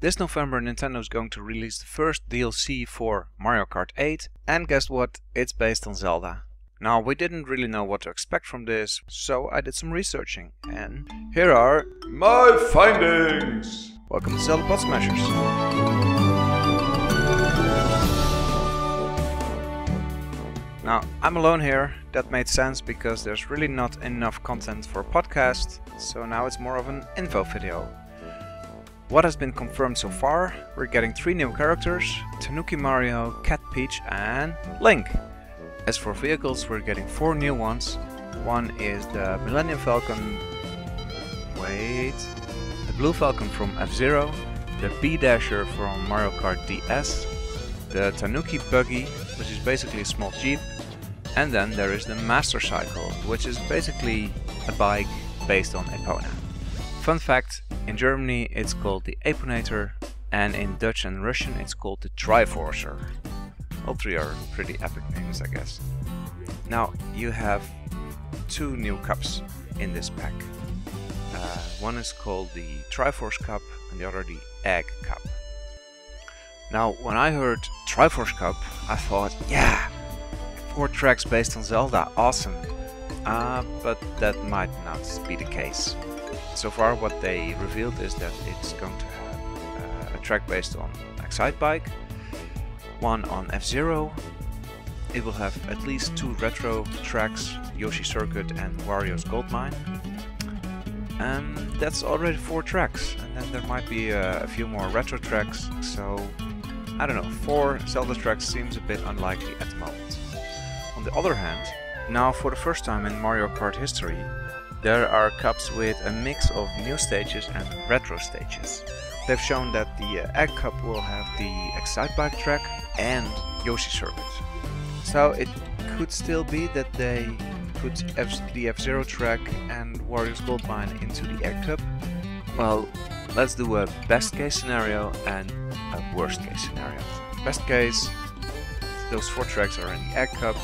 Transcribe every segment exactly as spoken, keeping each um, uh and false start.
This November, Nintendo is going to release the first D L C for Mario Kart eight, and guess what? It's based on Zelda. Now, we didn't really know what to expect from this, so I did some researching, and here are my findings! Welcome to Zelda PodSmashers! Now, I'm alone here. That made sense because there's really not enough content for a podcast, so now it's more of an info video. What has been confirmed so far? We're getting three new characters, Tanuki Mario, Cat Peach and Link. As for vehicles, we're getting four new ones. One is the Millennium Falcon, wait, the Blue Falcon from F-Zero, the B Dasher from Mario Kart D S, the Tanuki Buggy, which is basically a small jeep, and then there is the Master Cycle, which is basically a bike based on Epona. Fun fact, in Germany it's called the Aponator, and in Dutch and Russian it's called the Triforcer. All three are pretty epic names, I guess. Now, you have two new cups in this pack. Uh, one is called the Triforce Cup and the other the Egg Cup. Now, when I heard Triforce Cup, I thought, yeah, four tracks based on Zelda, awesome. Uh, but that might not be the case. So far what they revealed is that it's going to have uh, a track based on Excitebike, one on F-Zero, it will have at least two retro tracks, Yoshi Circuit and Wario's Goldmine. And that's already four tracks, and then there might be uh, a few more retro tracks, so I don't know, four Zelda tracks seems a bit unlikely at the moment. On the other hand, now for the first time in Mario Kart history, there are cups with a mix of new stages and retro stages. They've shown that the uh, Egg Cup will have the Excitebike track and Yoshi Circuit. So it could still be that they put F the F-Zero track and Wario's Goldmine into the Egg Cup. Well, let's do a best case scenario and a worst case scenario. Best case, those four tracks are in the Egg Cup,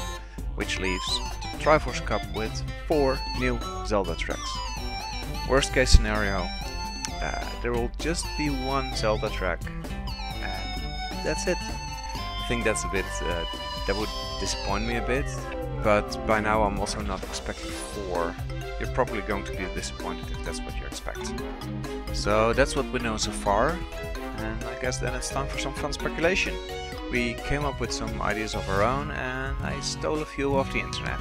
which leaves the Triforce Cup with four new Zelda tracks. Worst case scenario, uh, there will just be one Zelda track and that's it. I think that's a bit, uh, that would disappoint me a bit. But by now I'm also not expecting four. You're probably going to be disappointed if that's what you expect. So that's what we know so far, and I guess then it's time for some fun speculation. We came up with some ideas of our own and I stole a few off the internet.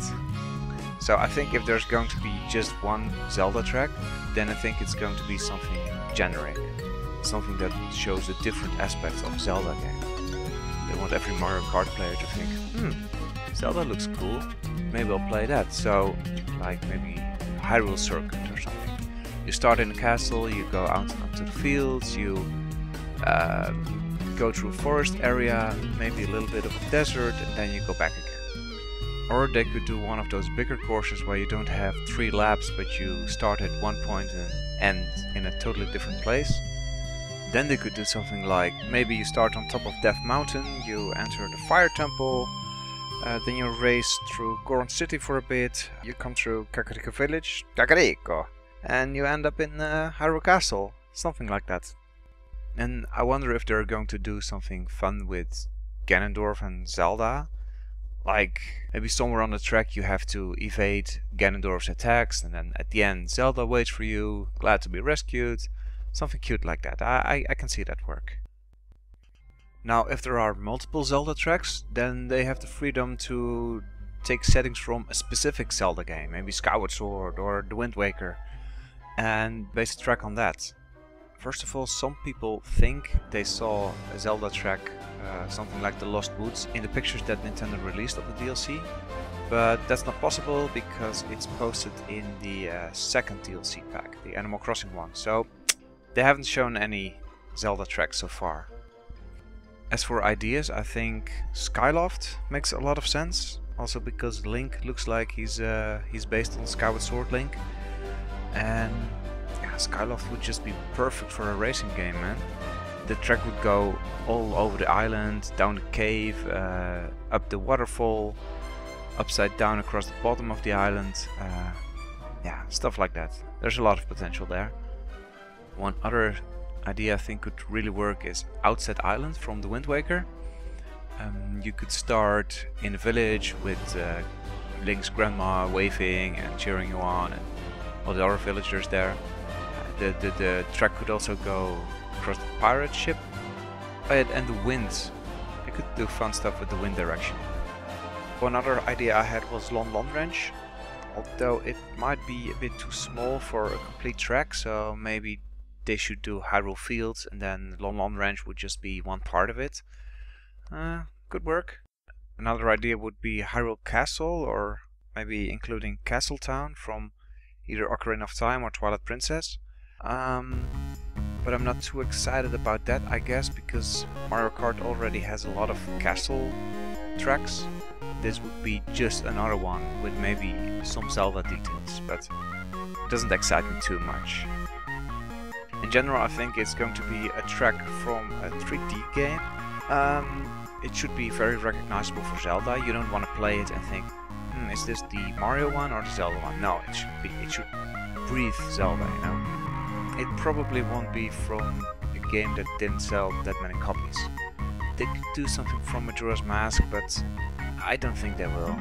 So I think if there's going to be just one Zelda track, then I think it's going to be something generic. Something that shows the different aspects of Zelda game. They want every Mario Kart player to think, hmm. Zelda looks cool, maybe I'll play that. So, like maybe Hyrule Circuit or something. You start in a castle, you go out onto the fields, you uh, go through a forest area, maybe a little bit of a desert, and then you go back again. Or they could do one of those bigger courses where you don't have three laps, but you start at one point and end in a totally different place. Then they could do something like, maybe you start on top of Death Mountain, you enter the Fire Temple, Uh, then you race through Goron City for a bit, you come through Kakariko Village, Kakariko, and you end up in uh, Hyrule Castle, something like that. And I wonder if they're going to do something fun with Ganondorf and Zelda. Like, maybe somewhere on the track you have to evade Ganondorf's attacks, and then at the end Zelda waits for you, glad to be rescued, something cute like that. I, I, I can see that work. Now, if there are multiple Zelda tracks, then they have the freedom to take settings from a specific Zelda game, maybe Skyward Sword or The Wind Waker, and base a track on that. First of all, some people think they saw a Zelda track, uh, something like the Lost Woods, in the pictures that Nintendo released of the D L C, but that's not possible because it's posted in the uh, second D L C pack, the Animal Crossing one, so they haven't shown any Zelda tracks so far. As for ideas, I think Skyloft makes a lot of sense, also because Link looks like he's uh, he's based on Skyward Sword Link, and yeah, Skyloft would just be perfect for a racing game, man. The track would go all over the island, down the cave, uh, up the waterfall, upside down across the bottom of the island, uh, yeah, stuff like that. There's a lot of potential there. One other idea I think could really work is Outset Island from The Wind Waker. Um, you could start in a village with uh, Link's grandma waving and cheering you on, and all the other villagers there. Uh, the, the, the track could also go across the pirate ship. Oh, yeah, and the winds. I could do fun stuff with the wind direction. One other idea I had was Lon Lon Ranch, although it might be a bit too small for a complete track, so maybe they should do Hyrule Fields and then Lon Lon Ranch would just be one part of it. Uh, could work. Another idea would be Hyrule Castle, or maybe including Castle Town from either Ocarina of Time or Twilight Princess. Um, but I'm not too excited about that, I guess, because Mario Kart already has a lot of castle tracks. This would be just another one with maybe some Zelda details, but it doesn't excite me too much. In general, I think it's going to be a track from a three D game. Um, it should be very recognizable for Zelda. You don't want to play it and think, hmm, is this the Mario one or the Zelda one? No, it should be, it should breathe Zelda, you know. It probably won't be from a game that didn't sell that many copies. They could do something from Majora's Mask, but I don't think they will.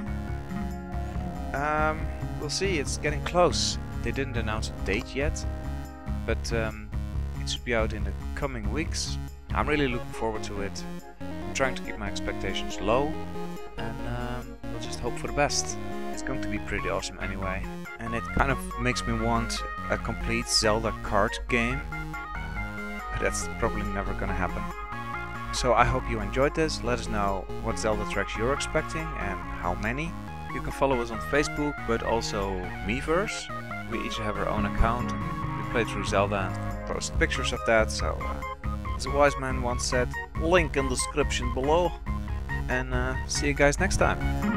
Um, we'll see, it's getting close. They didn't announce a date yet, but um, it should be out in the coming weeks. I'm really looking forward to it. I'm trying to keep my expectations low, and um, we'll just hope for the best. It's going to be pretty awesome anyway. And it kind of makes me want a complete Zelda kart game, but that's probably never gonna happen. So I hope you enjoyed this. Let us know what Zelda tracks you're expecting and how many. You can follow us on Facebook, but also Miiverse. We each have our own account. We play through Zelda and post pictures of that, so... Uh, as a wise man once said, link in the description below, and uh, see you guys next time.